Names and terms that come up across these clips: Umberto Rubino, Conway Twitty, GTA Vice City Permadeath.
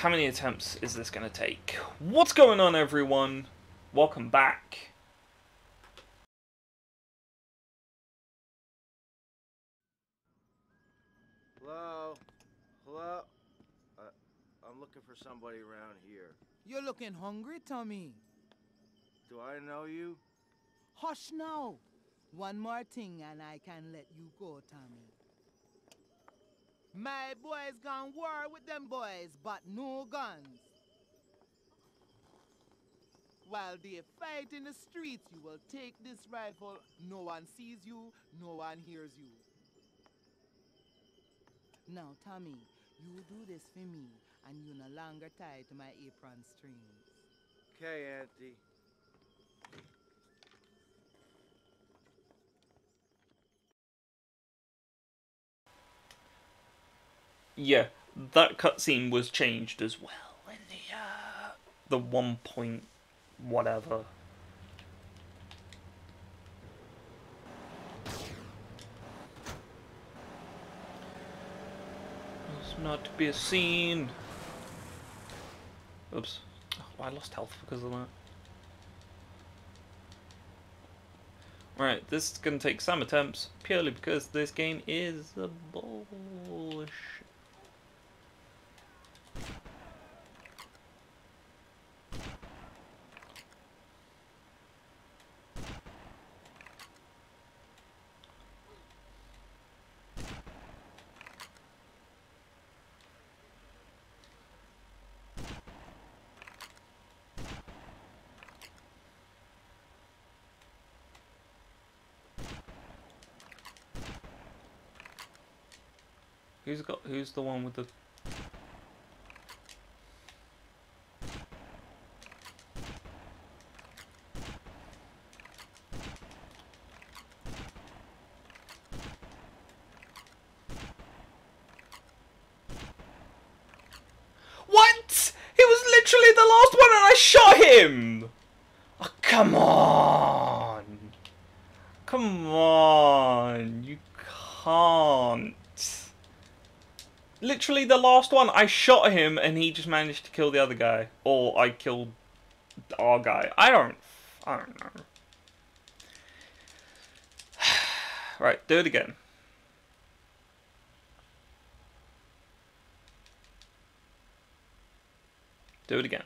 How many attempts is this going to take? What's going on, everyone? Welcome back. Hello? Hello? I'm looking for somebody around here. You're looking hungry, Tommy. Do I know you? Hush now. One more thing and I can let you go, Tommy. My boys gone war with them boys, but no guns. While they fight in the streets, you will take this rifle. No one sees you, no one hears you. Now, Tommy, you do this for me, and you no longer tie to my apron strings. Okay, Auntie. Yeah, that cutscene was changed as well in the 1. Whatever. It's not to be seen. Oops. Oh, I lost health because of that. Right, this is gonna take some attempts purely because this game is a bullshit. Who's the one with the... What? He was literally the last one and I shot him! Oh, come on! Come on, you can't. Literally the last one, I shot him and he just managed to kill the other guy. Or I killed our guy. I don't know. Right, do it again. Do it again.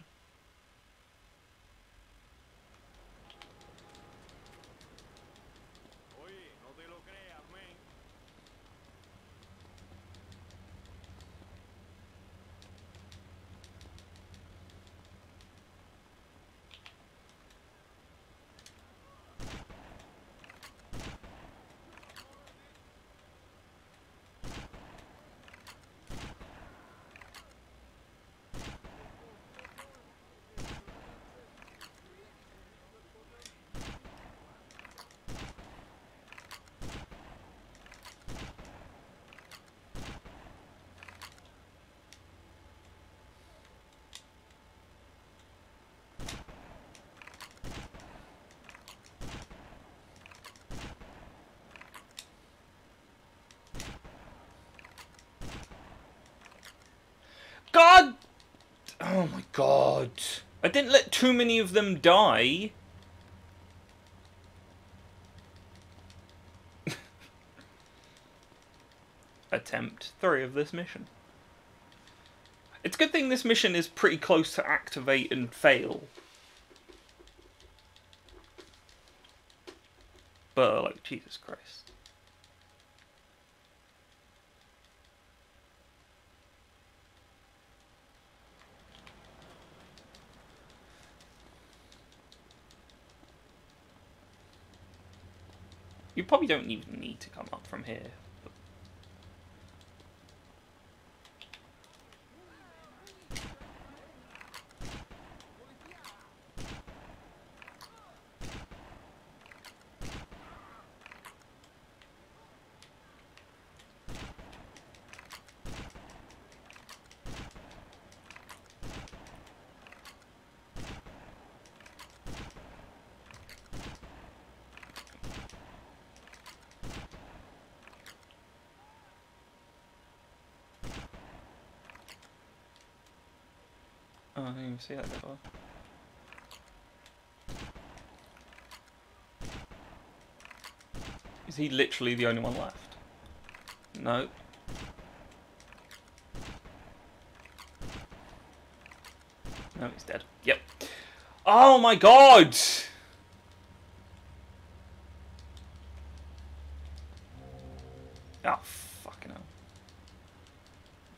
Oh my god. I didn't let too many of them die. Attempt 3 of this mission. It's a good thing this mission is pretty close to activate and fail. But, like, Jesus Christ. You probably don't even need to come up from here. Oh, I didn't even see that before. Is he literally the only one left? No. No, he's dead. Yep. Oh my god! Oh, fucking hell.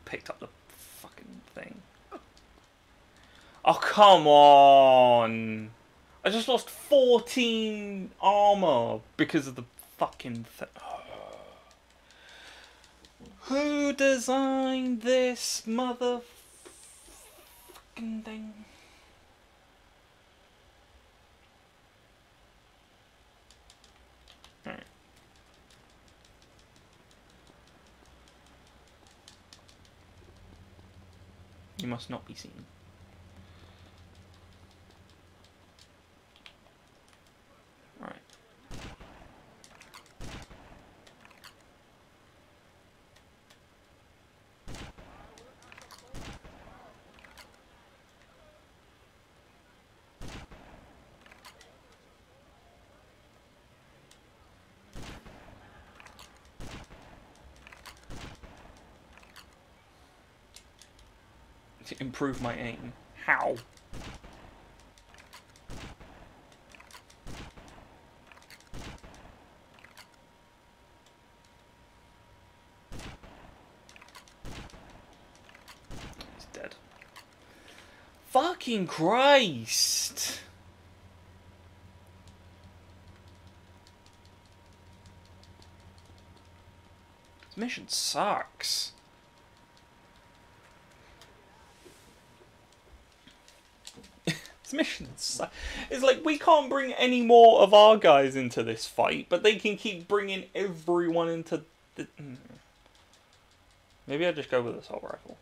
Picked up the fucking thing. Oh, come on! I just lost 14 armor because of the fucking thing. Oh. Who designed this motherfucking thing? You must not be seen. Right. To improve my aim. How? He's dead. Fucking Christ! This mission sucks. Missions. It's like we can't bring any more of our guys into this fight, but they can keep bringing everyone into the... Maybe I just go with assault rifle.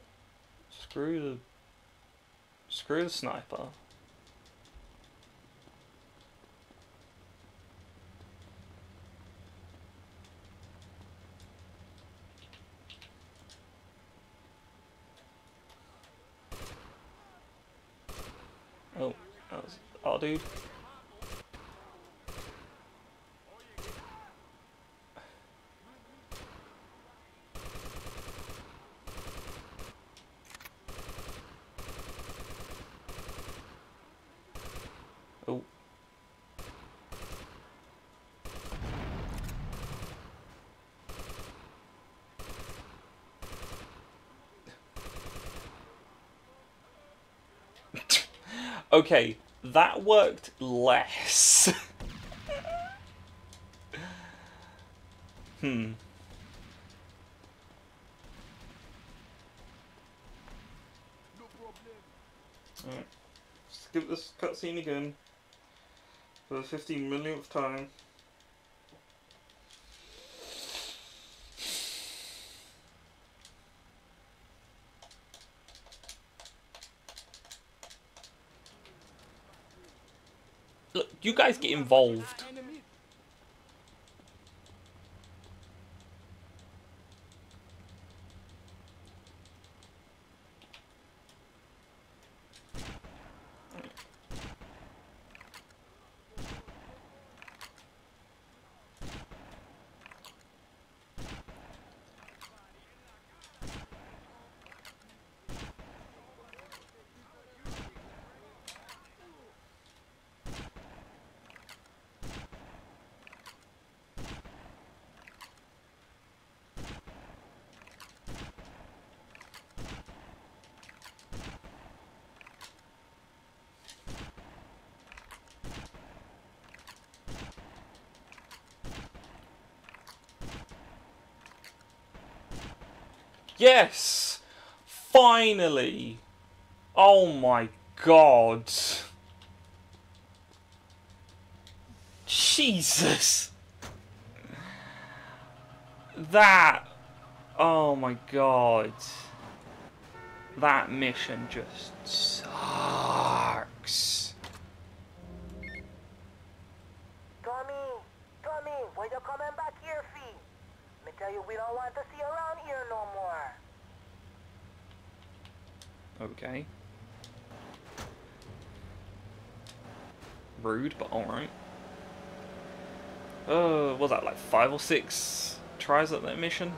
Screw the sniper. Oh, that was our dude. Oh. Okay, that worked less. Alright, skip this cutscene again for the 15 millionth time. Look, you guys get involved. Yes! Finally! Oh my god! Jesus! That... Oh my god. That mission just sucks. Tommy, why you coming back here, Fee? Me tell you we don't want to see you around here no more. Okay. rude, but alright. Oh, was that like 5 or 6 tries at that mission?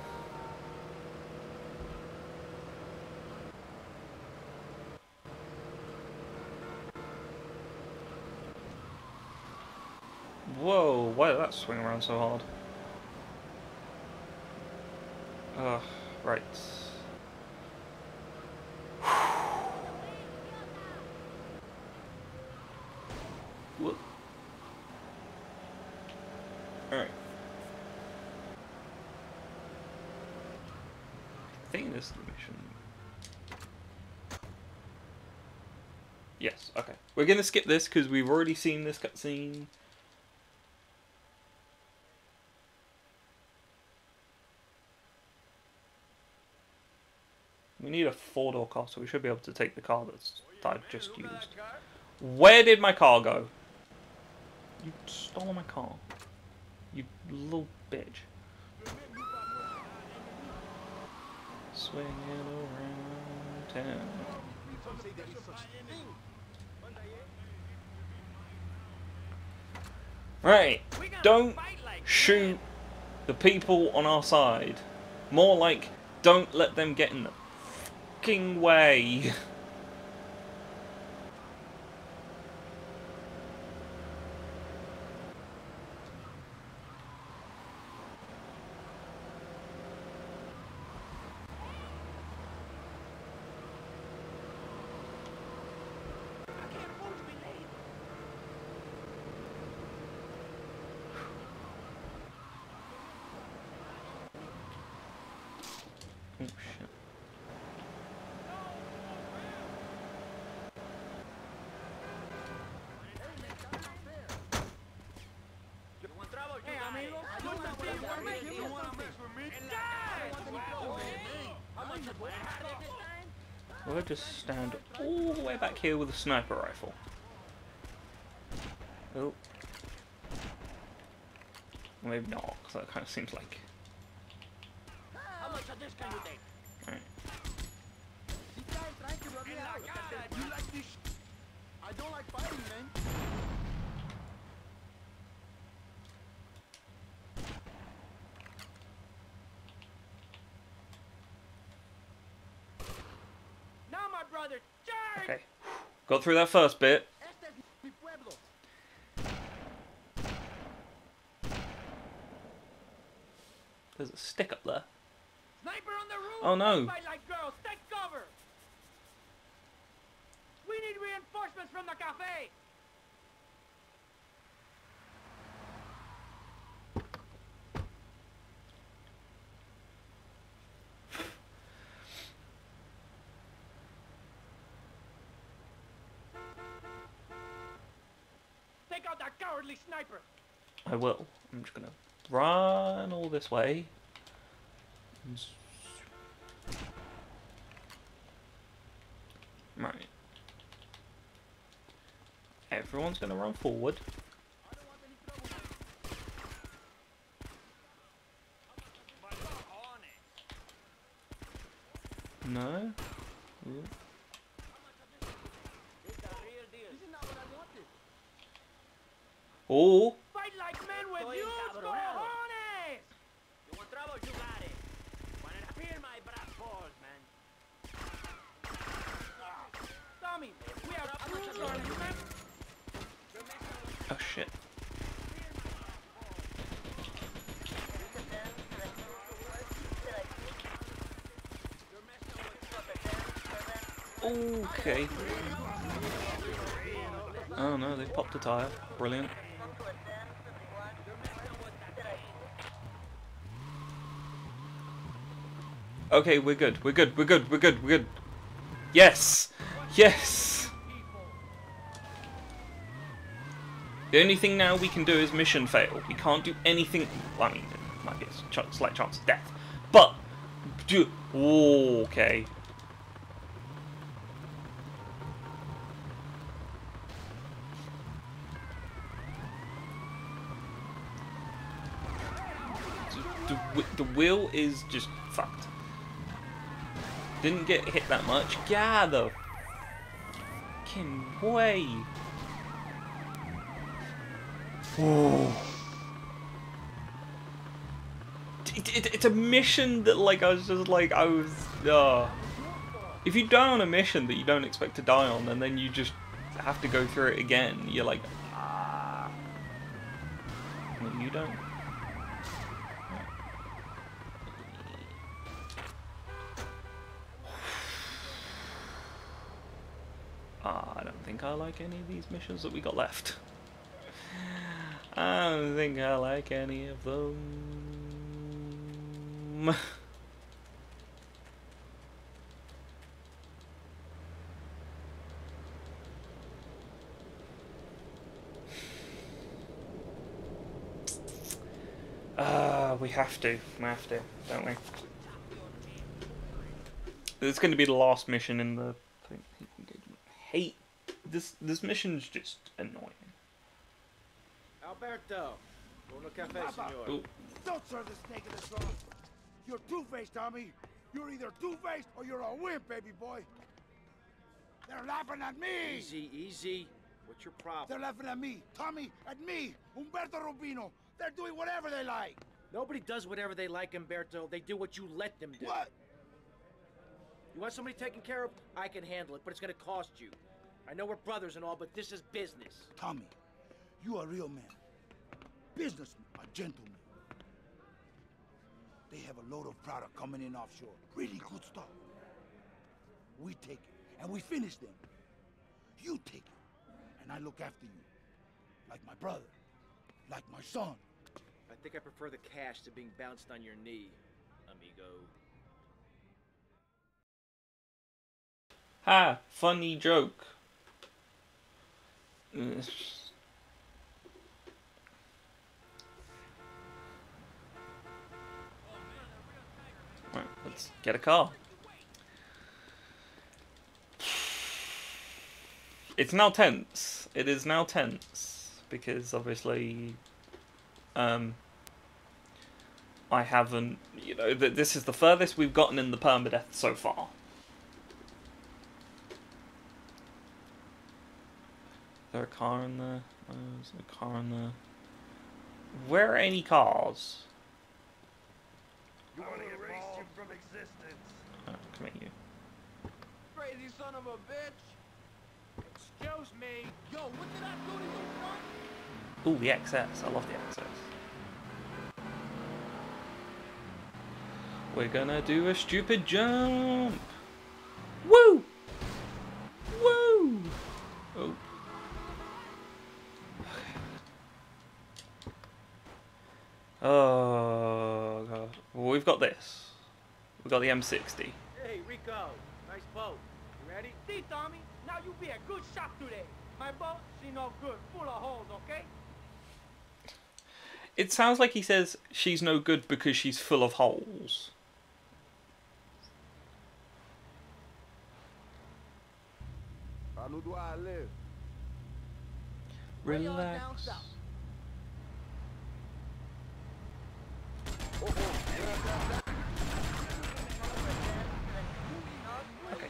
Whoa, why did that swing around so hard? Right. What? Alright. I think this is the mission. Yes, okay. We're gonna skip this because we've already seen this cutscene. We need a 4-door car, so we should be able to take the car that I just used. Where did my car go? You stole my car. You little bitch. Swinging around town. Right, don't shoot the people on our side. More like, don't let them get in the fucking way. Oh, shit. We'll just stand all the way back here with a sniper rifle. Oh. Maybe not, because that kind of seems like... Alright. I don't like fighting, man. Now my brother, charge! Okay. Got through that first bit. There's a stick up there. Oh no! Take cover. We need reinforcements from the cafe. Take out that cowardly sniper. I will. I'm just gonna run all this way. Right. Everyone's gonna run forward. No. Yeah. Oh. Fight like men with you, cojones! You want trouble, you got it. When it appears my brass balls, man. We are oh shit. Okay. Oh no, they popped a tire. Brilliant. Okay, we're good. We're good. We're good. We're good. We're good. Yes! Yes! The only thing now we can do is mission fail. We can't do anything... Well, I mean, it might be a slight chance of death. But... do... Okay. The wheel is just fucked. Didn't get hit that much. Gather! Way. It's a mission that, like, if you die on a mission that you don't expect to die on, and then you just have to go through it again, you're like, ah. I mean, you don't. I don't think I like any of these missions that we got left. I don't think I like any of them. We have to, don't we? It's going to be the last mission in the thing. Hate this mission's just annoying. Alberto, buon caffè, signor. Ooh. Don't serve the snake in the sauce. You're two-faced, Tommy. You're either two-faced or you're a wimp, baby boy. They're laughing at me. Easy, easy. What's your problem? They're laughing at me, Tommy, at me, Umberto Rubino. They're doing whatever they like. Nobody does whatever they like, Umberto. They do what you let them do. What? You want somebody taken care of? I can handle it, but it's going to cost you. I know we're brothers and all, but this is business. Tommy, you are a real man. Businessman, a gentleman. They have a load of product coming in offshore. Really good stuff. We take it, and we finish them. You take it, and I look after you. Like my brother. Like my son. I think I prefer the cash to being bounced on your knee, amigo. Ha! Funny joke. Right, let's get a car. It's now tense. It is now tense because obviously, I haven't. You know, this is the furthest we've gotten in the permadeath so far. Is there a car in there? Oh, there's a car in there. Where are any cars? You want to erase you from existence. Oh, come at you. Crazy son of a bitch. Excuse me. Yo, what did I do to you, son? Ooh, the XS. I love the XS. We're gonna do a stupid jump. Woo! Woo! Oh. Oh god. Well, we've got this. We've got the M60. Hey Rico, nice boat. You ready? See Tommy, now you be a good shot today. My boat, she no good, full of holes, okay? It sounds like he says she's no good because she's full of holes. Relax. Okay.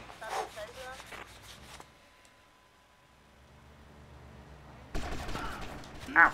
Ah,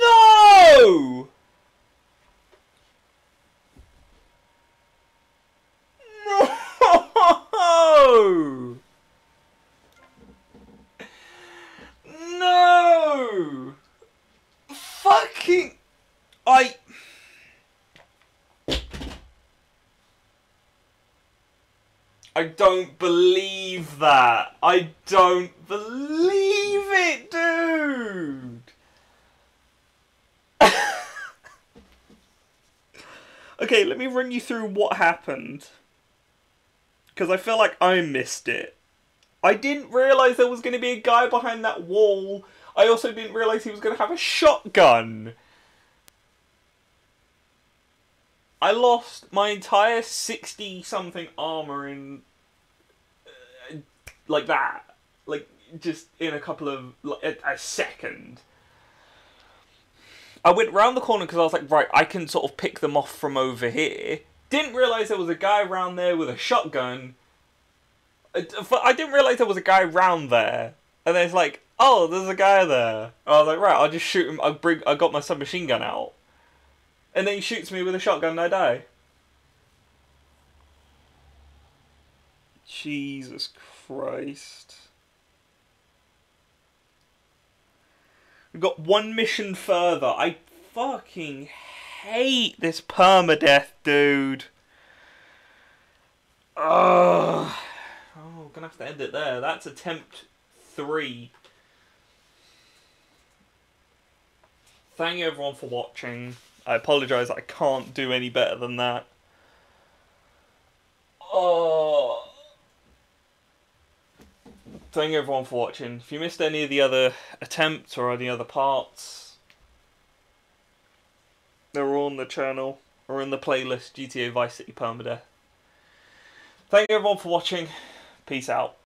No! No! No! Fucking... I don't believe that. I don't believe it, dude! Okay, let me run you through what happened. Because I feel like I missed it. I didn't realise there was going to be a guy behind that wall. I also didn't realise he was going to have a shotgun. I lost my entire 60-something armour in... like that. Like, just in a couple of... like, a second. I went round the corner because I was like, right, I can sort of pick them off from over here. Didn't realise there was a guy round there with a shotgun. I didn't realise there was a guy round there. And then it's like, oh, there's a guy there. I was like, right, I'll just shoot him. I got my submachine gun out. And then he shoots me with a shotgun and I die. Jesus Christ. We've got one mission further. I fucking hate this permadeath, dude. Ugh. Oh, gonna have to end it there. That's attempt 3. Thank you everyone for watching. I apologise, I can't do any better than that. Oh. Thank you everyone for watching. If you missed any of the other attempts or any other parts, they're all on the channel or in the playlist GTA Vice City Permadeath. Thank you everyone for watching. Peace out.